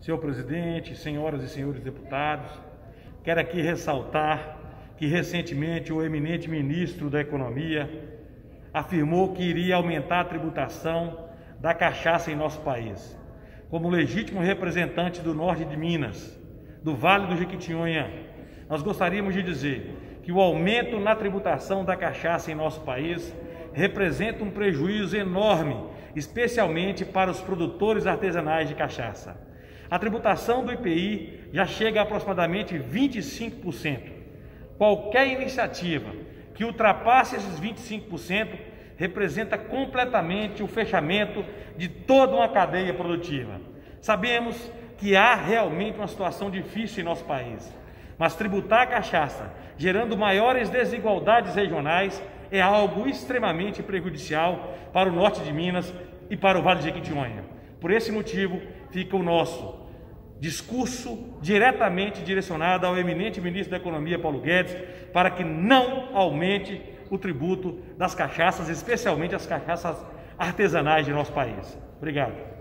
Senhor presidente, senhoras e senhores deputados, quero aqui ressaltar que recentemente o eminente ministro da Economia afirmou que iria aumentar a tributação da cachaça em nosso país. Como legítimo representante do norte de Minas, do Vale do Jequitinhonha, nós gostaríamos de dizer que o aumento na tributação da cachaça em nosso país representa um prejuízo enorme, especialmente para os produtores artesanais de cachaça. A tributação do IPI já chega a aproximadamente 25%. Qualquer iniciativa que ultrapasse esses 25% representa completamente o fechamento de toda uma cadeia produtiva. Sabemos que há realmente uma situação difícil em nosso país, mas tributar a cachaça, gerando maiores desigualdades regionais, é algo extremamente prejudicial para o norte de Minas e para o Vale do Jequitinhonha. Por esse motivo, fica o nosso discurso diretamente direcionado ao eminente ministro da Economia, Paulo Guedes, para que não aumente o tributo das cachaças, especialmente as cachaças artesanais de nosso país. Obrigado.